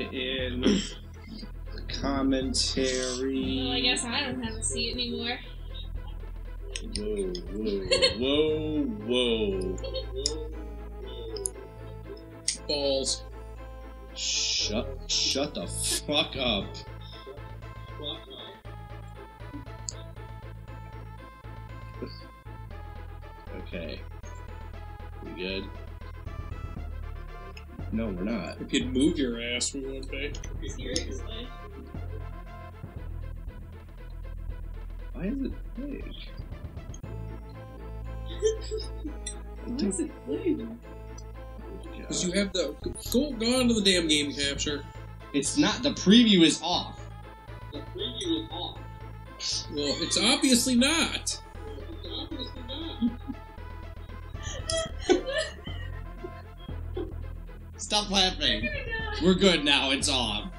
in commentary. Well, I guess I don't have a seat anymore. Whoa, whoa, whoa, whoa, whoa. Balls. Shut the fuck up. Okay. We good? No, we're not. If you'd move your ass, we would be. Seriously? Why is it big? Why is it big? Because you have the... Go on to the damn game capture. It's not... The preview is off. The preview is off. Well, it's obviously not. Stop laughing. We're good now. It's on.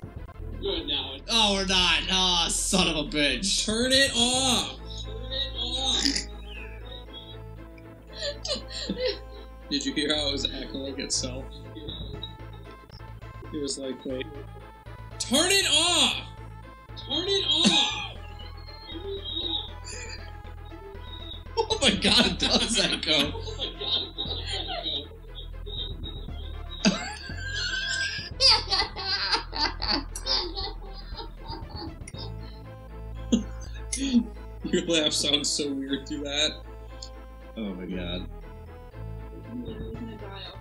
Good now. Oh, we're not. Oh, son of a bitch. Turn it off. Turn it off. Did you hear how it was echoing like itself? It was like, wait. Turn it off. Turn it off. Turn it off. Oh my god, it does echo. Oh my god, it does echo. Your laugh sounds so weird through that. Oh my god. I'm literally gonna die off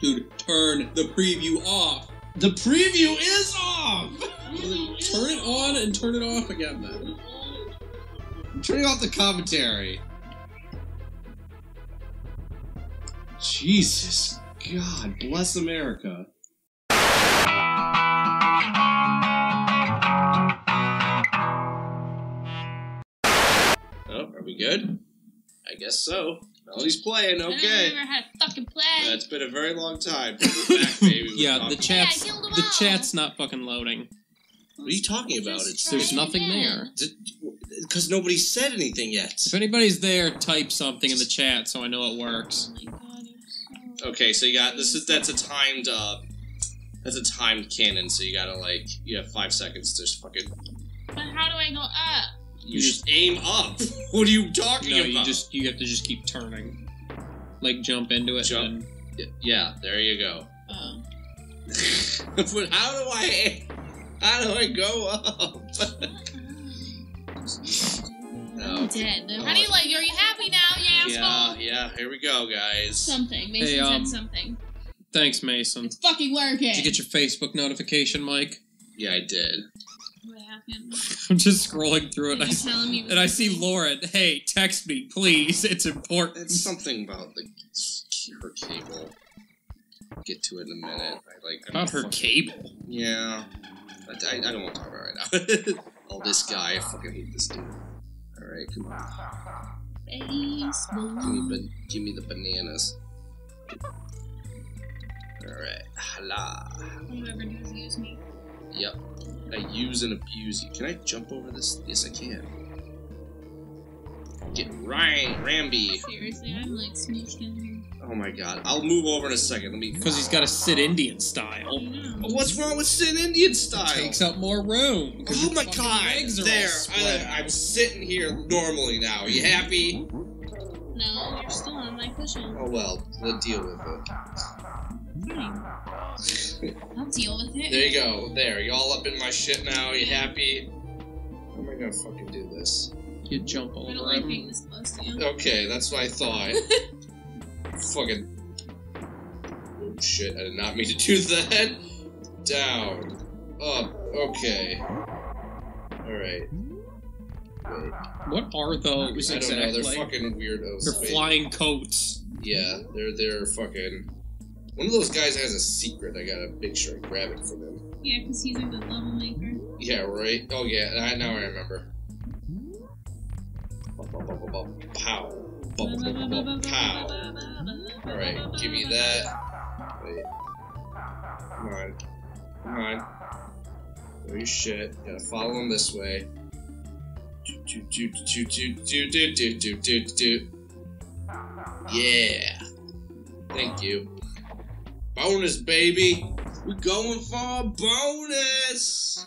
here. Dude, turn the preview off! The preview is off! Turn it on and turn it off again then. I'm turning off the commentary. Jesus God, bless America. Oh, are we good? I guess so. Melanie's playing, okay. I never had a fucking play. That's been a very long time. We're back, baby. Yeah, the chat's not fucking loading. What are you talking about? There's nothing there. Because nobody said anything yet. If anybody's there, type something in the chat so I know it works. Oh my god, you're so okay, so you got this. That's a timed cannon. So you gotta you have 5 seconds to just fucking. But how do I go up? You just aim up. What are you talking about? No, you have to just keep turning. Like jump into it. Jump. And... Yeah, there you go. Oh. But how do I go up? No. I'm dead. How do you like? Are you happy now? You asshole. Yeah. Here we go, guys. Something. Mason said something. Thanks, Mason. It's fucking working. Did you get your Facebook notification, Mike? Yeah, I did. What happened? I'm just scrolling through it, and I see Lauren. Hey, text me, please. It's important. It's something about her cable. Get to it in a minute. About her cable? Yeah. I don't want to talk about it right now. Oh, this guy. I fucking hate this dude. All right, come on. Give me the bananas. All right. Hala. Whoever does use me. Yep. I use and abuse you. Can I jump over this? Yes, I can. Get Ryan Ramby. Seriously, I'm smooshed in here. Oh my god. I'll move over in a second. Let me. Because he's got to sit Indian style. Oh, no. What's wrong with sitting Indian style? It takes up more room. Oh my god. Legs are there. I'm sitting here normally now. Are you happy? No, you're still on my cushion. Oh well. We'll deal with it. Fine. I'll deal with it. There you go. There. Y'all up in my shit now. You happy? How am I gonna fucking do this? You jump over him. I don't like being this close to you. Okay, that's what I thought. Fucking... Oh shit, I did not mean to do that. Down. Up. Okay. Alright. Wait. What are those exactly? I don't know, they're fucking weirdos. They're flying coats. Yeah, they're fucking... One of those guys has a secret. I gotta make sure I grab it from him. Yeah, because he's like the level maker. Yeah, right? Oh, yeah. Now I remember. Pow. Pow. Alright, give me that. Wait. Come on. Come on. Oh, your shit. Gotta follow him this way. Yeah. Thank you. Bonus, baby! We're going for a bonus!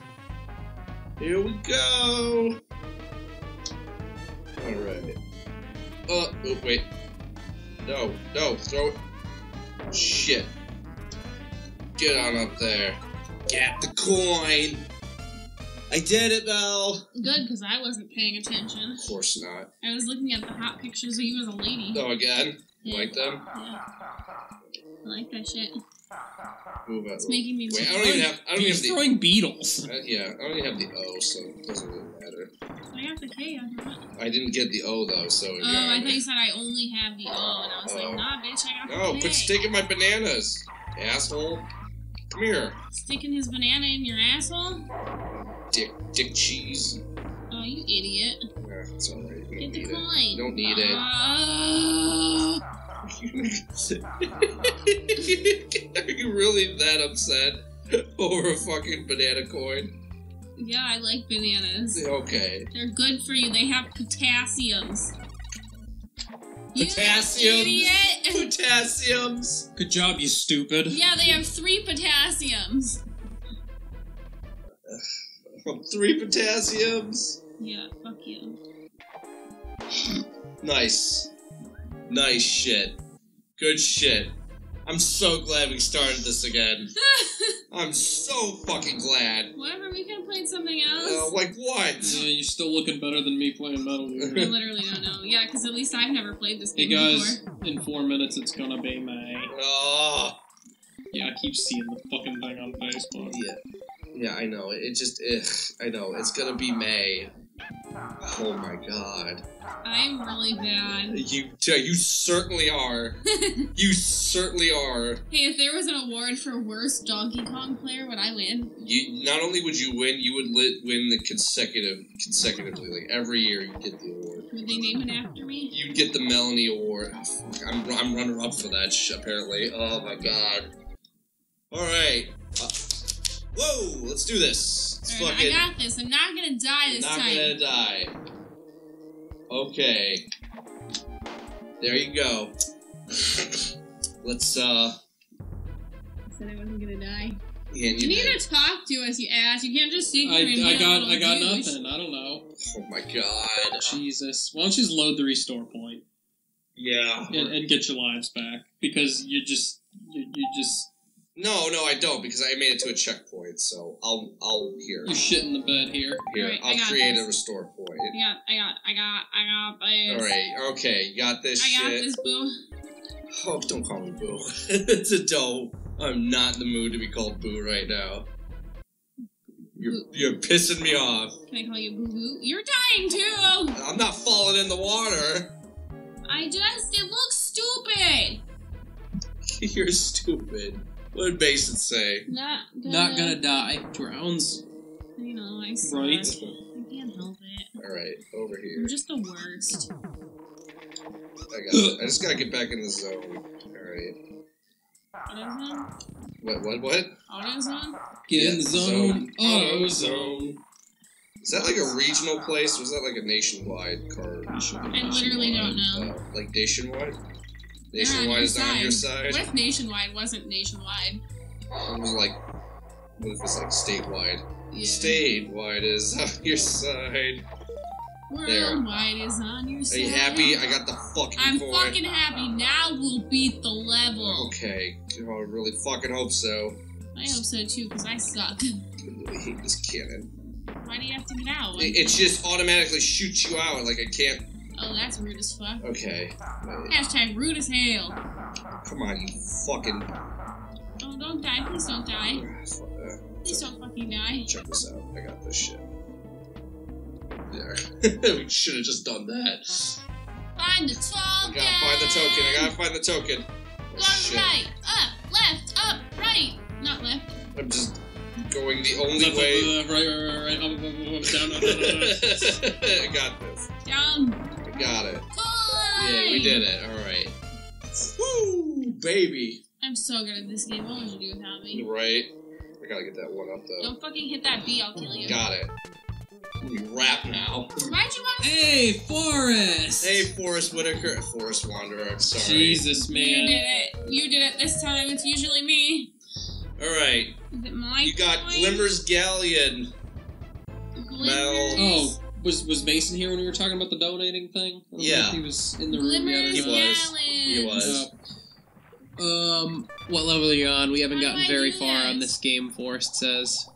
Here we go! Alright. Oh, wait. No, no, throw it. Shit. Get on up there. Get the coin! I did it, Belle! Good, because I wasn't paying attention. Of course not. I was looking at the hot pictures of you as a lady. Oh, again? Yeah. Like them? Yeah. I like that shit. Move out. It's making me... Wait, I don't even have the... You're throwing beetles. Yeah, I don't even have the O, so it doesn't really matter. I have the K on it. I didn't get the O, though, so... Oh, yeah, I thought you said I only have the O, and I was like, nah, bitch, I got the K. No, quit sticking my bananas, asshole. Come here. Sticking his banana in your asshole? Dick cheese. Oh, you idiot. Nah, it's alright. Get the coin. Don't need it. Are you really that upset over a fucking banana coin? Yeah, I like bananas. Okay. They're good for you. They have potassiums. Potassiums! You idiot! Potassiums! Good job, you stupid. Yeah, they have 3 potassiums. 3 potassiums? Yeah, fuck you. Nice. Nice shit. Good shit. I'm so glad we started this again. I'm so fucking glad. Whatever, we could have played something else. Like what? Yeah, you're still looking better than me playing Metal Gear. I literally don't know. Yeah, because at least I've never played this game before. Hey guys, before. In 4 minutes it's gonna be my... Yeah, I keep seeing the fucking thing on Facebook. Yeah. Yeah, I know. It just... Ugh, I know. It's gonna be May. Oh my god. I'm really bad. You certainly are. You certainly are. Hey, if there was an award for worst Donkey Kong player, would I win? You not only would you win, you would win the consecutively. Like every year, you get the award. Would they name it after me? You'd get the Melanie Award. Oh, fuck. I'm runner up for that shit. Apparently. Oh my god. All right. Whoa, let's do this. Let's fucking... I got this. I'm not gonna die this time. Not gonna die. Okay. There you go. Let's, I said I wasn't gonna die. Yeah, you need to talk to us, you ass. You can't just sit here and I got nothing. I don't know. Oh my god. Jesus. Why don't you just load the restore point? Yeah. And get your lives back. Because you just... No, I don't, because I made it to a checkpoint, so I'll here. You're shitting the bed here. Here, right, I'll create this. A restore point. Yeah, I got this. Alright, okay, you got this shit. I got this, boo. Oh, don't call me boo. It's a dope. I'm not in the mood to be called boo right now. You're pissing me off. Can I call you boo-boo? You're dying, too! I'm not falling in the water. It looks stupid! You're stupid. What did Basin say? Not gonna die. Drowns. You know, I suck. Right? I can't help it. Alright, over here. I'm just the worst. I just gotta get back in the zone. Alright. AutoZone? What? AutoZone? Get in the zone. AutoZone. Is that like a regional place, or is that like a nationwide card? I literally don't know. Like nationwide? Nationwide is on your side. What if Nationwide wasn't Nationwide? It was like, what if it's like Statewide? Yeah. Statewide is on your side. Worldwide is on your side. Are you happy? I got the fucking coin. I'm fucking happy. Now we'll beat the level. Okay. Oh, I really fucking hope so. I hope so too, because I suck. I really hate this cannon. Why do you have to get out? It just automatically shoots you out. Like I can't. Oh, that's rude as fuck. Okay. Hashtag rude as hell. Come on, you fucking... Oh, don't die. Please don't die. Please don't fucking die. Check this out. I got this shit. There. We should have just done that. Find the token! I gotta find the token. Long right, up, left, up, right. Not left. I'm just going the only way. Right. I got this. Down. Got it. Coin! Yeah, we did it. Alright. Woo! Baby! I'm so good at this game. What would you do without me? Right. I gotta get that one up, though. Don't fucking hit that B, I'll kill you. Got it. You rap now. Why'd you want to... Hey, Forrest! Hey, Forrest Whitaker. Forrest Wanderer, I'm sorry. Jesus, man. You did it. You did it this time. It's usually me. Alright. Is it my You got coin? Glimmer's Galleon. Mel. Oh, was Mason here when we were talking about the donating thing? I don't know if he was in the room yet. He was. What level are you on? We haven't gotten very far on this game, Forrest says.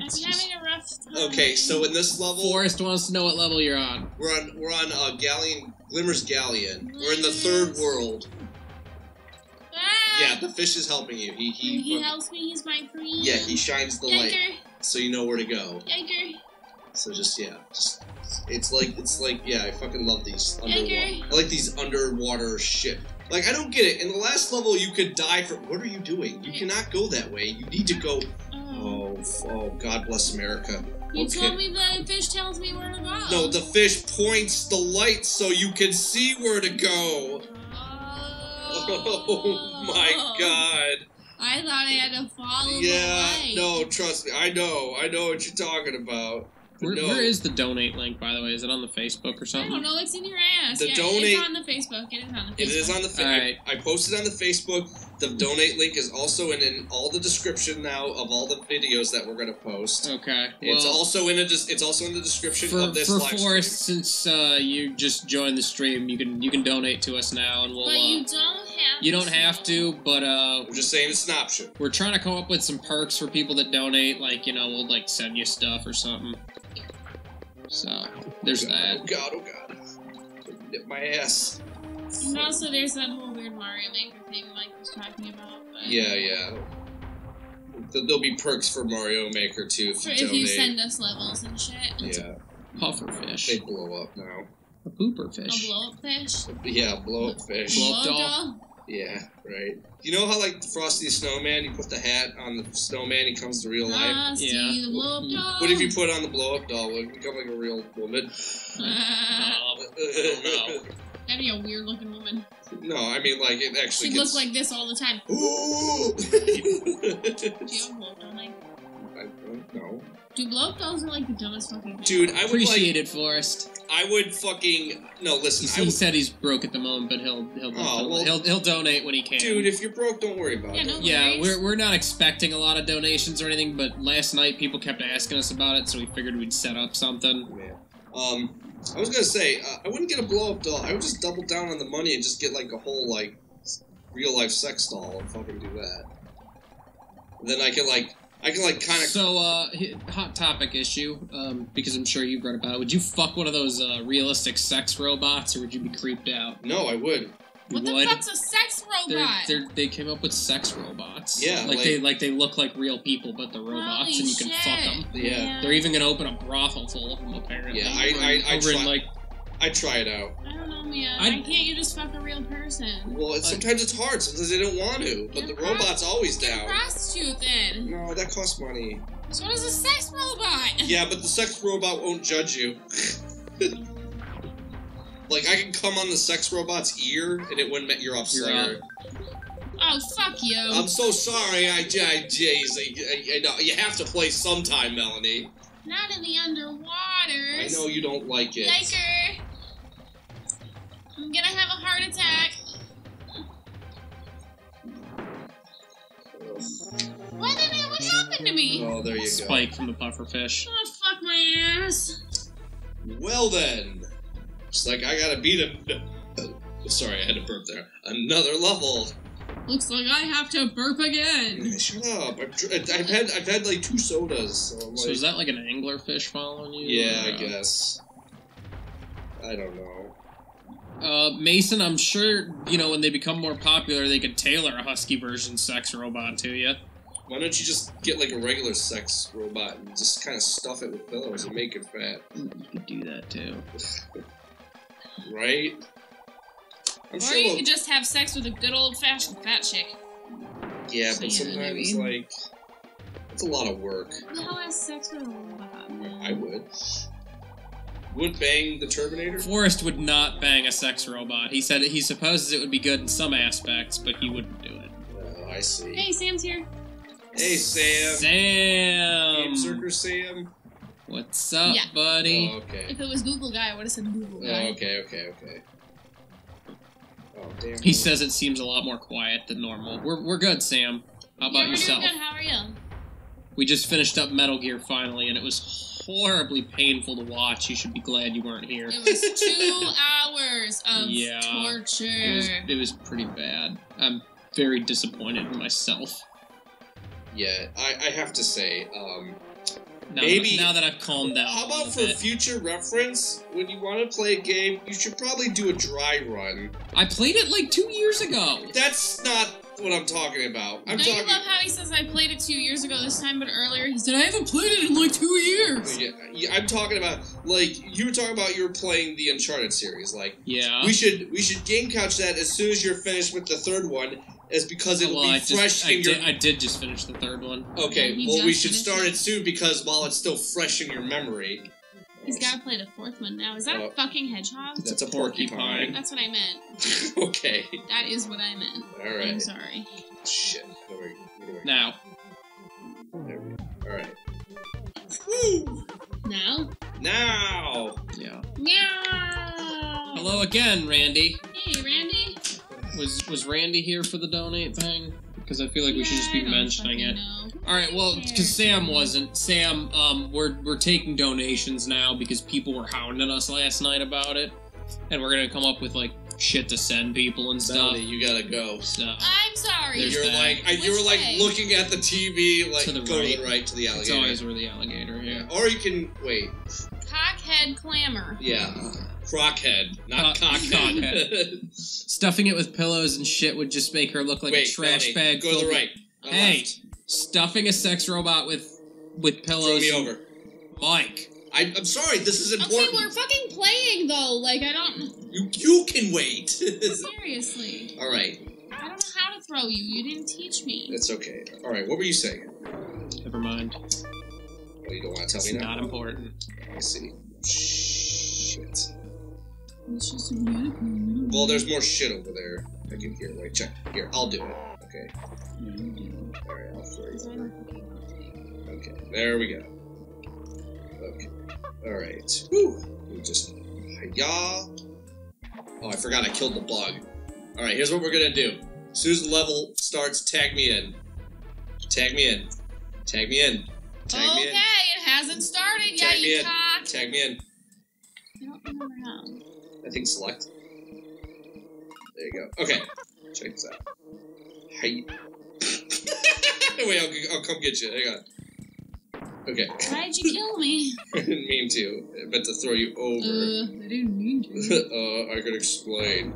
I'm having a rough time. Okay, so in this level... Forrest wants to know what level you're on. We're on Galleon, Glimmer's Galleon. We're in the third world. Ah! Yeah, the fish is helping you. He helps me, he's my friend. Yeah, he shines the light, so you know where to go. So just it's like I fucking love these underwater. I like these underwater shit. Like, I don't get it. In the last level, you could die for... What are you doing? You cannot go that way. You need to go... Oh, God bless America. You told me the fish tells me where to go. No, the fish points the light so you can see where to go. Oh, my God. I thought I had to follow the light. Yeah, no, trust me. I know what you're talking about. Where is the donate link, by the way? Is it on the Facebook or something? I don't know. It's in your ass. The donate... It is on the Facebook. It is on the Facebook. I posted on the Facebook. The donate link is also in all the description now of all the videos that we're gonna post. Okay. It's also in the description of this live stream. For Forrest, since you just joined the stream, you can donate to us now, and we'll. But you don't have. You don't have to, but I'm just saying it's an option. We're trying to come up with some perks for people that donate, like we'll send you stuff or something. So, there's that. Oh god. Nip my ass. And also there's that whole weird Mario Maker thing Mike was talking about. But... Yeah. There'll be perks for Mario Maker too if you send us levels and shit. Yeah. Pufferfish. They blow up now. A pooper fish. A blow up fish? Yeah, blow up fish. Blow up dog? Yeah, right. You know how, like, Frosty the Snowman, you put the hat on the snowman, he comes to real life? Frosty the blow-up doll. What if you put on the blow-up doll? Would it become, like, a real woman? No. That'd be a weird-looking woman. No, I mean, like, it actually She'd look like this all the time. Ooh! Do you have a blow-up doll, Mike? I don't know. Dude, blow-up dolls are, like, the dumbest fucking thing. Dude, I would, appreciate it, Forrest. I would fucking listen. He said he's broke at the moment, but he'll donate when he can. Dude, if you're broke, don't worry about it. No worries. We're not expecting a lot of donations or anything, but last night people kept asking us about it, so we figured we'd set up something. Yeah. I was gonna say I wouldn't get a blow up doll. I would just double down on the money and just get like a whole real life sex doll and fucking do that. And then I can kind of... So, hot topic issue, because I'm sure you've read about it. Would you fuck one of those, realistic sex robots, or would you be creeped out? No, I would. What the fuck's a sex robot? They came up with sex robots. Yeah, like they look like real people, but they're robots, and you can fuck them. Yeah. They're even gonna open a brothel full of them, apparently. Yeah, I try it out. I don't know, man. Why can't you just fuck a real person? Well, sometimes it's hard. Sometimes they don't want to. But the robot's always down. Prostitute, then. No, that costs money. So does a sex robot. Yeah, but the sex robot won't judge you. I can come on the sex robot's ear, and it wouldn't make you upset. Oh, fuck you. I'm so sorry. I know. You have to play sometime, Melanie. Not in the underwaters. I know you don't like it. Liker. I'm gonna have a heart attack. What happened to me? Oh, there you go. Spike from the pufferfish. Oh, fuck my ass. Well then. It's like I gotta beat him. Sorry, I had to burp there. Another level. Looks like I have to burp again. Shut up. I've had like 2 sodas. So is that like an anglerfish following you? Yeah, I guess. I don't know. Mason, I'm sure, when they become more popular, they could tailor a husky version sex robot to you. Why don't you just get like a regular sex robot and just kind of stuff it with pillows and make it fat? You could do that too. Right? Or you could just have sex with a good old-fashioned fat chick. Yeah, but sometimes, it's a lot of work. Who has sex with a robot, man? I would. Would bang the Terminator? Forrest would not bang a sex robot. He said he supposes it would be good in some aspects, but he wouldn't do it. Oh, I see. Hey, Sam's here. Hey, Sam. Game Circus Sam. What's up, buddy? Oh, okay. If it was Google Guy, I would have said Google Guy. Oh, okay. He says it seems a lot more quiet than normal. We're good, Sam. How about yourself? We're doing good. How are you? We just finished up Metal Gear finally, and it was horribly painful to watch. You should be glad you weren't here. It was 2 hours of torture. It was pretty bad. I'm very disappointed in myself. Yeah, I have to say, Now that I've calmed down. How about for future reference, when you want to play a game, you should probably do a dry run. I played it like 2 years ago. That's not what I'm talking about. I love how he says I played it 2 years ago this time, but earlier he said I haven't played it in like 2 years. Yeah, I'm talking about, like, you were talking about you were playing the Uncharted series. Like, yeah, we should game couch that as soon as you're finished with the third one. Is because it'll be fresh in your... I did just finish the third one. Okay, well, we should start it soon because while it's still fresh in your memory... He's gotta play the fourth one now. Is that a fucking hedgehog? That's a porcupine. That's what I meant. Okay. That is what I meant. Alright. I'm sorry. Shit. Now. There we go. Alright. Woo! Now? Now! Yeah. Meow! Hello again, Randy. Hey, Randy. Was Randy here for the donate thing? Because I feel like we should just be mentioning it. All right, well, because Sam wasn't. Sam, we're taking donations now because people were hounding us last night about it, and we're gonna come up with like shit to send people and stuff. Melanie, you gotta go. So, I'm sorry. You were like looking at the TV, like to the alligator. It's always where the alligator. Yeah. Or you can wait. Cockhead clamor. Yeah. Crockhead, not cockhead. Stuffing it with pillows and shit would just make her look like a trash bag. Go to the right. Hey, stuffing a sex robot with pillows. Throw me over, Mike. I'm sorry. This is important. Okay, we're fucking playing though. Like I don't. You can wait. Seriously. All right. I don't know how to throw you. You didn't teach me. That's okay. All right. What were you saying? Never mind. Well, you don't want to tell me now. Not important. I see. Shit. Well, there's more shit over there. I can hear it. Wait, check. Here, I'll do it. Okay. Alright, I'll throw you over. Okay, there we go. Okay. Alright. Woo! We just... Hi-yah! Oh, I forgot I killed the bug. Alright, here's what we're gonna do. As soon as the level starts, tag me in. Tag me in. Tag me in. Tag me in. Okay, it hasn't started yet, tag me in. Tag me in. I don't remember how. I think select. There you go. Okay. Check this out. Hey. Wait, I'll come get you. Hang on. Okay. Why'd you kill me? I didn't mean to. I meant to throw you over. I didn't mean to. I could explain.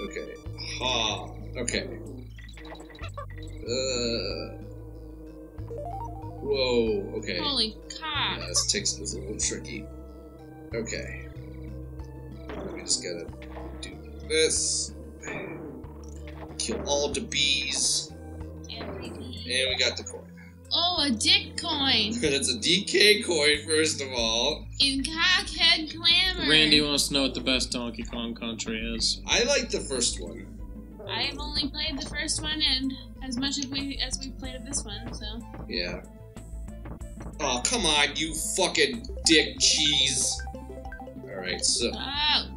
Okay. Ha. Okay. Whoa. Okay. Holy cock. Yeah, this takes a little tricky. Okay. We just gotta do this. Kill all the bees. Every bee. And we got the coin. Oh, a dick coin. It's a DK coin, first of all. In cockhead clamor. Randy wants to know what the best Donkey Kong Country is. I like the first one. I've only played the first one, and as much as we've played of this one, so. Yeah. Oh, come on, you fucking dick cheese. Alright, so. Oh.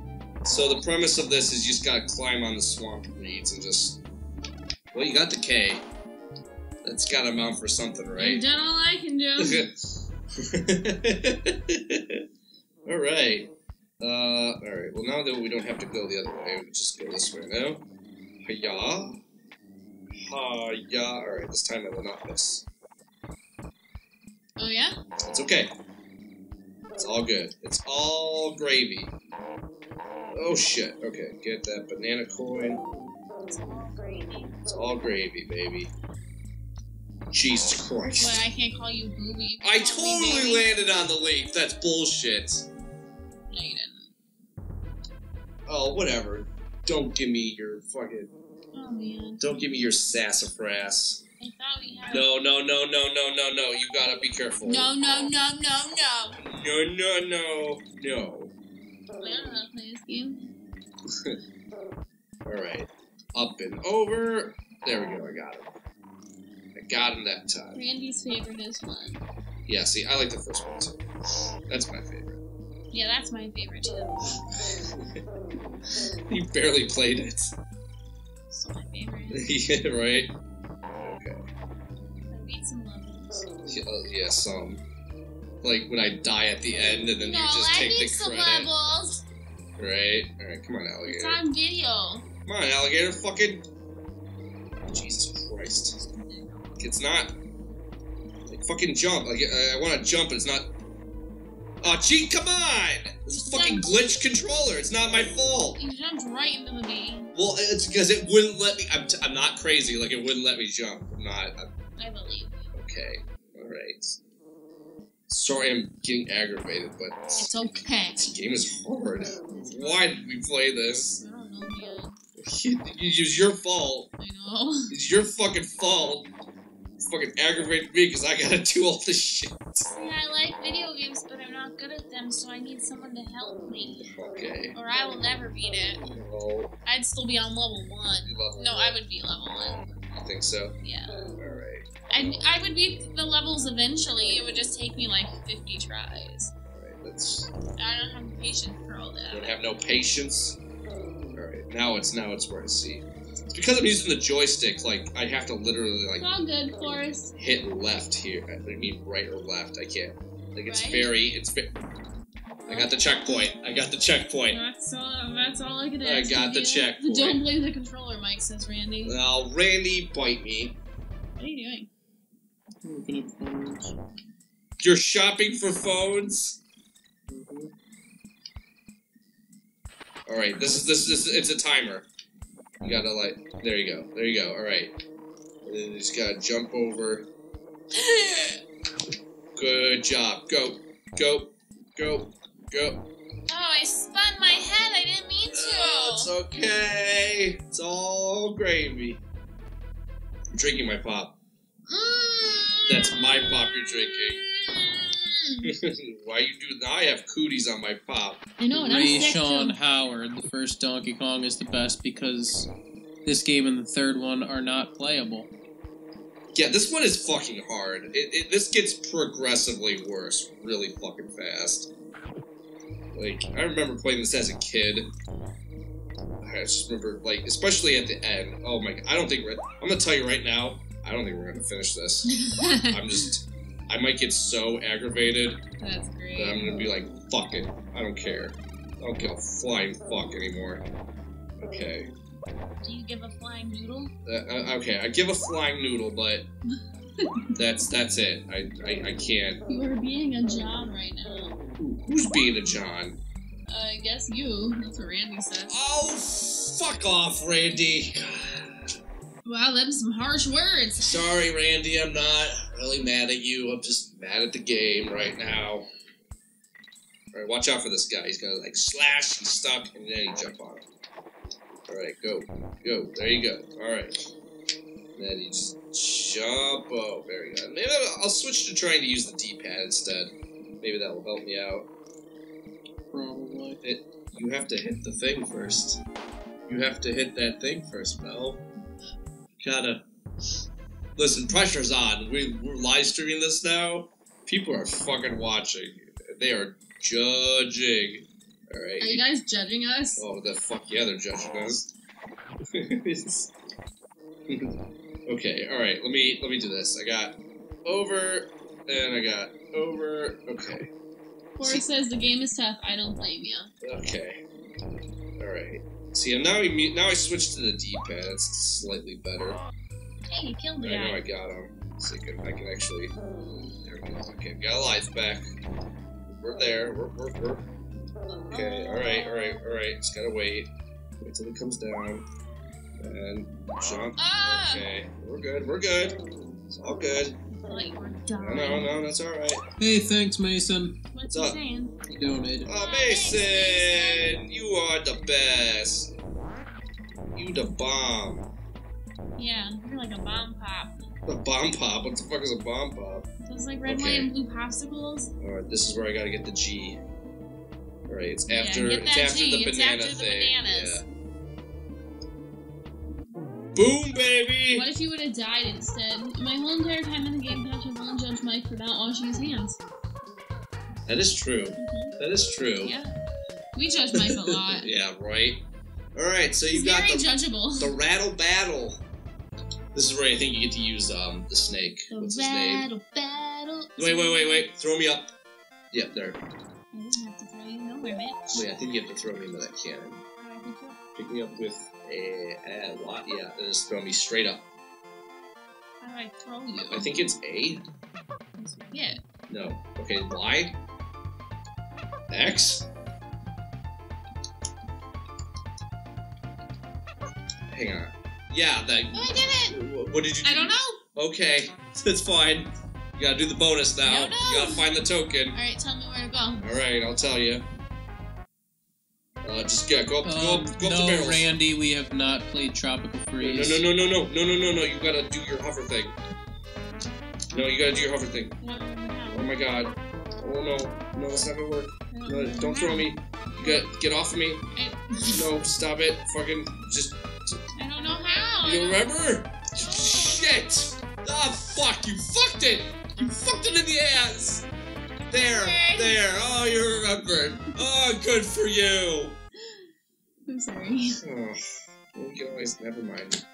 So the premise of this is you just gotta climb on the swamp reeds and just... Well, you got the K. That's gotta amount for something, right? I've done all I can do. Alright. Alright, well now that we don't have to go the other way, we just go this way now. Hi-ya. Ha-ya. Alright, this time I will not miss. Oh yeah? It's okay. It's all good. It's all gravy. Oh shit. Okay, get that banana coin. It's all gravy. It's all gravy, baby. Jesus Christ. What, I can't call you booby? I totally landed on the leaf. That's bullshit. No, you didn't. Oh, whatever. Don't give me your fucking... Oh, man. Don't give me your sassafras. I thought we had... No. You gotta be careful. No. I don't know how to play this game. Alright. Up and over. There we go, I got him. I got him that time. Randy's favorite is one. Yeah, see, I like the first one too. That's my favorite. Yeah, that's my favorite too. You barely played it. Still my favorite. Yeah, right? Okay. I need some levels. Yeah, some. Like when I die at the end and then no, you just take the credit. No, I need some levels. Right? Alright, come on, alligator. It's on video. Come on, alligator, fucking... Jesus Christ. It's not... Like, fucking jump. Like, I want to jump and it's not... Aw, gee, come on! This is fucking glitch controller. It's not my fault. You jumped right into the game. Well, it's because it wouldn't let me... I'm not crazy. Like, it wouldn't let me jump. I'm not... I believe you. Okay. Alright. Sorry I'm getting aggravated, but... It's okay. This game is hard. Why did we play this? I don't know, man. It's your fault. I know. It's your fucking fault. Fucking aggravated me because I gotta do all this shit. Yeah, I like video games, but I'm not good at them, so I need someone to help me. Okay. Or I will never beat it. No. I'd still be on level one. I would be level one. You think so? Yeah. Alright. I would beat the levels eventually. It would just take me like 50 tries. Alright, let's... I don't have patience for all that. You don't have no patience? Alright, now it's where I see. It's because I'm using the joystick, like, I have to literally, like... It's all good, Forrest. Hit left here. I mean right or left. I can't. Like, it's right? I got the checkpoint. I got the checkpoint. That's all I could ask. I got the checkpoint. Don't blame the controller, Mike, says Randy. Well, Randy, bite me. What are you doing? Looking at phones. You're shopping for phones? Mm-hmm. Alright, this is it's a timer. You gotta, like, there you go, alright. And then you just gotta jump over. Good job, go. Oh, I spun my head, I didn't mean to. Oh, it's okay, it's all gravy. I'm drinking my pop. That's my pop you're drinking. Why you do? Now I have cooties on my pop. I know, and Ray Sean Howard, the first Donkey Kong is the best because this game and the third one are not playable. Yeah, this one is fucking hard. This gets progressively worse, really fucking fast. Like, I remember playing this as a kid. I just remember, like, especially at the end. Oh my god, I'm gonna tell you right now, I don't think we're gonna finish this. I might get so aggravated That's great. That I'm going to be like, fuck it. I don't care. I don't give a flying fuck anymore. Okay. Do you give a flying noodle? Okay, I give a flying noodle, but that's it. I can't. You are being a John right now. Who's being a John? I guess you. That's what Randy said. Oh, fuck off, Randy. Wow, that was some harsh words. Sorry, Randy, I'm not really mad at you. I'm just mad at the game right now. Alright, watch out for this guy. He's gonna, like, slash, he's stuck, and then you jump on him. Alright, go. There you go. Alright. Then you just jump. Oh, very good. Maybe I'll switch to trying to use the D-pad instead. Maybe that will help me out. Probably. You have to hit the thing first. You have to hit that thing first, Mel. Gotta listen. Pressure's on. We're live streaming this now. People are fucking watching. They are judging. All right. Are you guys judging us? Oh, the fuck yeah, they're judging us. Okay. All right. Let me do this. I got over and I got over. Okay. Forrest says the game is tough. I don't blame you. Okay. All right. See, and now I switched to the D-pad. It's slightly better. Hey, you killed the guy. I know I got him. See, I can actually. There we go. Okay, we got our life back. We're there. We're. Okay. All right. Just gotta wait. Wait till it comes down. And jump. Ah! Okay. We're good. It's all good. Like we're done. No, that's all right. Hey, thanks, Mason. What's up? You donated. Oh, Mason, you are the best. You the bomb. Yeah, you're like a bomb pop. A bomb pop? What the fuck is a bomb pop? Those like red, white, and blue popsicles. All right, this is where I gotta get the G. All right, it's after the bananas. Yeah. Boom, baby! What if you would have died instead? My whole entire time in the game, Patrick Vaughn judged Mike for not washing his hands. That is true. Mm-hmm. That is true. Yeah. We judge Mike a lot. Yeah, right. All right, so you've got the rattle battle. This is where I think you get to use the snake. What's his name? Rattle battle. Wait. Throw me up. Yep, there. I didn't have to throw you nowhere, man. Wait, I think you have to throw me into that cannon. I think so. Pick me up with a lot. Yeah, just throw me straight up. How do I throw you? I think it's A. That's what I get. No. Okay, Y. X. Hang on. Yeah, that. Oh, I did it! What did you do? I don't know! Okay, that's fine. You gotta do the bonus now. No, no. You gotta find the token. Alright, tell me where to go. Alright, I'll tell you. Just go up the barrels. No, Randy, we have not played Tropical Freeze. No, you gotta do your hover thing. No, you gotta do your hover thing. No. Oh my god. Oh no. No, that's not gonna work. No, don't throw me. You gotta get off of me. No, stop it. Fucking just... I don't know how. You remember? Shit! Ah, fuck! You fucked it! You fucked it in the ass! There, okay. There. Oh, you remembered. Oh, good for you. I'm sorry. Oh, we can always. Never mind.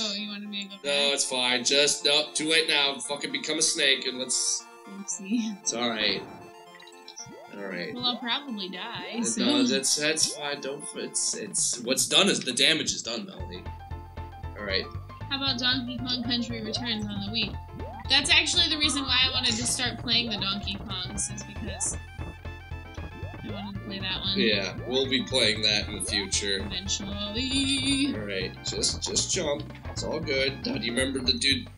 Oh, you wanted me to go back? No, it's fine. Just no. Too late now. Fucking become a snake and let's. Oopsie. It's all right. All right. Well, I'll probably die. So. No, that's fine. Don't. It's what's done is the damage is done, Melanie. All right. How about Donkey Kong Country Returns on the Wii? That's actually the reason why I wanted to start playing the Donkey Kongs, is because I wanted to play that one. Yeah, we'll be playing that in the future. Eventually. All right, just jump. It's all good. Do you remember the dude?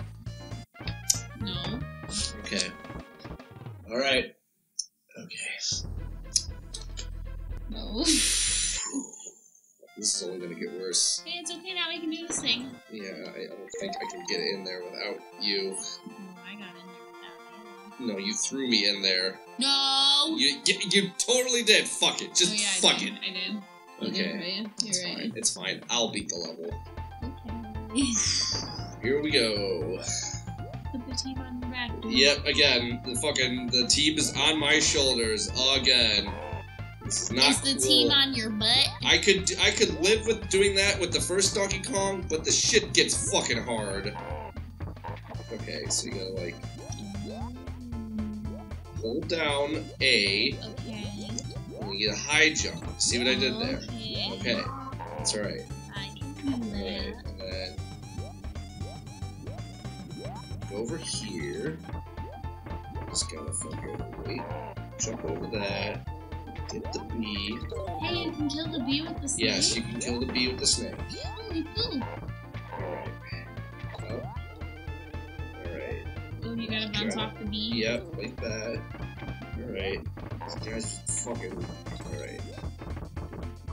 No. Okay. All right. Okay. No. This is only gonna get worse. Hey, it's okay now, we can do this thing. Yeah, I don't think I can get in there without you. No, I got in there without you. No, you threw me in there. No! You totally did. Fuck it. Just fuck it. I did. Okay. You're right. It's fine. I'll beat the level. Okay. Here we go. Put the team on your back. Yep, again. The team is on my shoulders. Again. This is not cool. Is the team on your butt? I could live with doing that with the first Donkey Kong, but the shit gets fucking hard. Okay, so you gotta like hold down A. Okay. And you get a high jump. See what I did there? Okay. That's alright. I can do that. Alright, and then go over here. Just gotta fucking wait. Jump over that. Hit the bee. Hey, you can kill the bee with the snake? Yes, you can kill the bee with the snake. Holy cool. Alright. Oh. Alright. Oh, you gotta bounce off the bee? Yep, like that. Alright. This guy's fucking... Alright.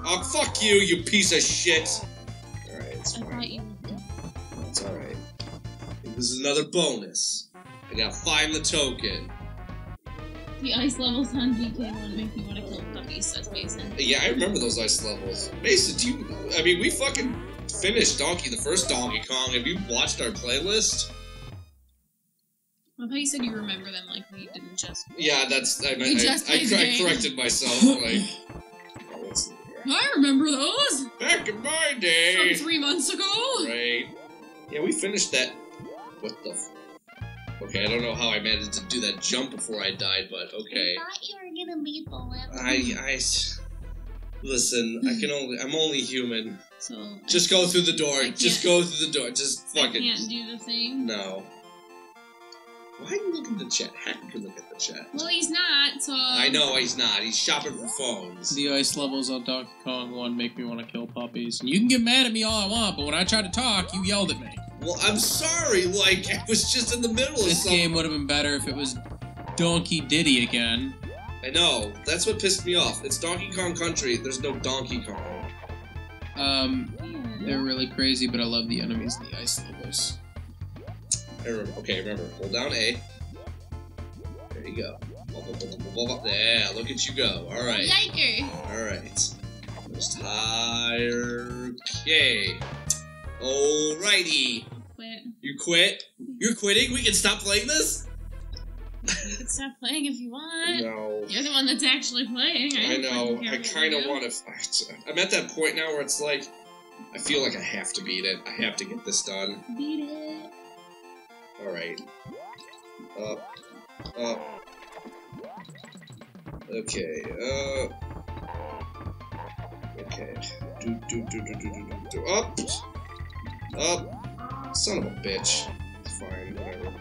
Oh, fuck you, you piece of shit! Alright, it's fine. I thought you were dead. That's alright. This is another bonus. I gotta find the token. The ice levels on DK1 make me want to kill puppies, says Mason. Yeah, I remember those ice levels. Mason, I mean, we fucking finished the first Donkey Kong. Have you watched our playlist? I thought you said you remember them, like, we didn't just... Yeah, that's... I corrected myself, like... I remember those! Back in my day! From 3 months ago! Right. Yeah, we finished that... What the... Okay, I don't know how I managed to do that jump before I died, but okay. I thought you were gonna beat the level. Listen, I'm only human. So... Just go through the door. Just go through the door. Just fucking... I can't do the thing? No. Why are you looking at the chat? How can you look at the chat? Well, he's not, so... I know he's not. He's shopping for phones. The ice levels on Donkey Kong 1 make me want to kill puppies. And you can get mad at me all I want, but when I tried to talk, you yelled at me. Well, I'm sorry, like, I was just in the middle of something. This game would have been better if it was Donkey Diddy again. I know. That's what pissed me off. It's Donkey Kong Country. There's no Donkey Kong. They're really crazy, but I love the enemies and the ice levels. I remember. Hold down A. There you go. Yeah, look at you go. Alright. Yiker. Alright. Most higher... Okay. Alrighty. Quit. You quit? You're quitting? We can stop playing this? You can stop playing if you want. No. You're the one that's actually playing. I know. I kind of want to... I'm at that point now where it's like, I feel like I have to beat it. I have to get this done. Beat it. Alright. Up. Up. Okay. Okay. Do, do, do, do, do, do, do. Up. Up. Son of a bitch. It's fine. Whatever.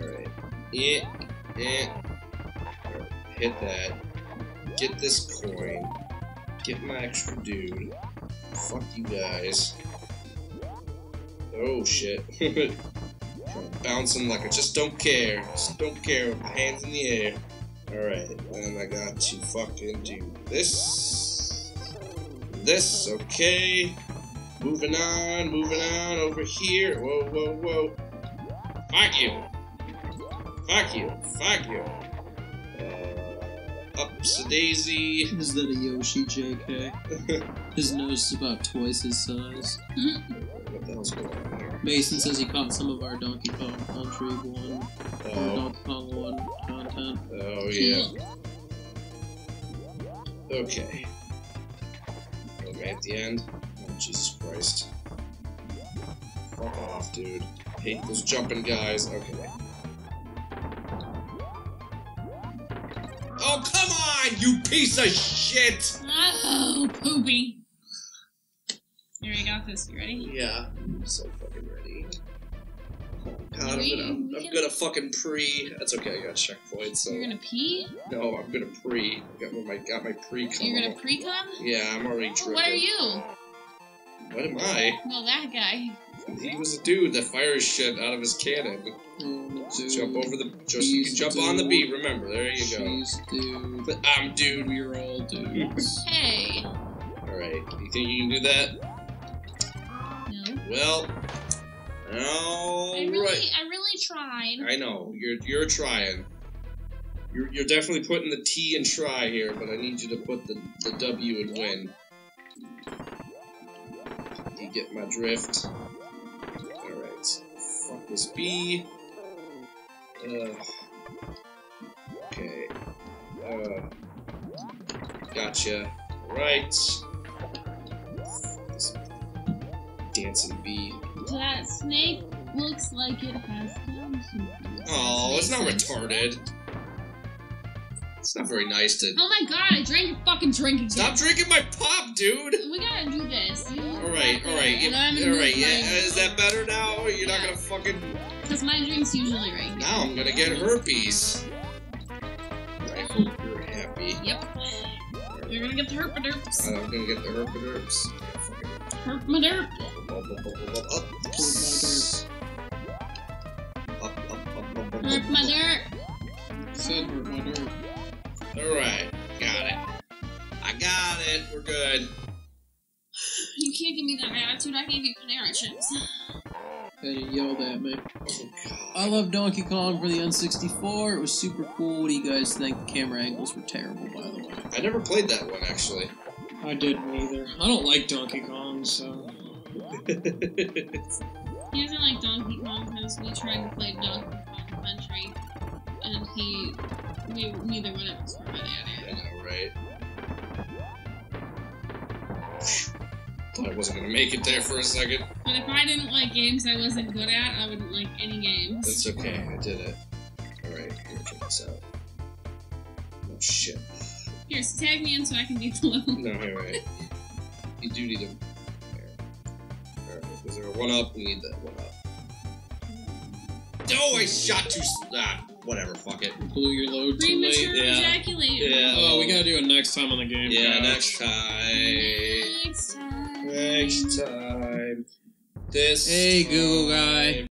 Alright. Yeah. Yeah. Right. Hit that. Get this coin. Get my extra dude. Fuck you guys. Oh shit. Bouncing like I just don't care. Just don't care with my hands in the air. Alright, then I got to fucking do this. This, okay. Moving on over here. Whoa, whoa, whoa. Fuck you. Fuck you. Fuck you. Upsy-daisy. Is that a Yoshi JK? His nose is about twice his size. What the hell's going on here? Mason says he caught some of our Donkey Kong Country 1, or Donkey Kong 1 content. Oh, yeah. Okay. Am I at the end? Oh, Jesus Christ. Fuck off, dude. Hate those jumping guys. Okay. Oh, come on, you piece of shit! Oh, poopy. Here, you got this. You ready? Yeah, I'm so fucking ready. Oh, God, I'm gonna fucking pre. That's okay, I got checkpoint, so... You're gonna pee? No, I'm gonna pre. I got my pre-cum. You're gonna pre-cum? Yeah, I'm already tripping. What are you? What am I? Well, that guy. He was a dude that fires shit out of his cannon. Dude, jump over the. You can jump on the beat, remember. There you go. Dude. But I'm dude, we are all dudes. Hey! Alright, you think you can do that? No. Well. Alright. I really tried. I know, you're trying. You're definitely putting the T and try here, but I need you to put the W and win. You get my drift. Alright, so fuck this B. Okay. Gotcha. Right. Dancing bee. That snake looks like it has guns. Oh, it's not retarded. It's not very nice to. Oh my god! I drank your fucking drink again. Stop drinking my pop, dude. We gotta do this. All right. Yeah. Is that better now? You're not gonna fucking. Because my drink's usually right here. Now I'm gonna get herpes. I hope you're happy. Yep. You're gonna get the herpaderps. I'm gonna get the herpaderps. Herpaderp. Up. Herpaderp. Said herpaderp. Alright. Got it. I got it. We're good. You can't give me that attitude. I gave you Panera chips. And he yelled at me. Oh, God. I love Donkey Kong for the N64. It was super cool. What do you guys think? The camera angles were terrible, by the way. I never played that one, actually. I didn't either. I don't like Donkey Kong, so... He doesn't like Donkey Kong because we tried to play Donkey Kong Country, and neither one of us were really at it. I know, right? I wasn't gonna make it there for a second. But if I didn't like games I wasn't good at, I wouldn't like any games. That's okay, I did it. Alright, here, check this out. Oh shit. Here, so tag me in so I can beat the level. No, alright. You do need a... Alright, was there a 1-up? We need that 1-up. Oh, I shot too... whatever, fuck it. Blew your load too late. Premature ejaculate. Yeah. Oh, we gotta do it next time on the game. Yeah, next time. Next time. This. Hey, Google guy.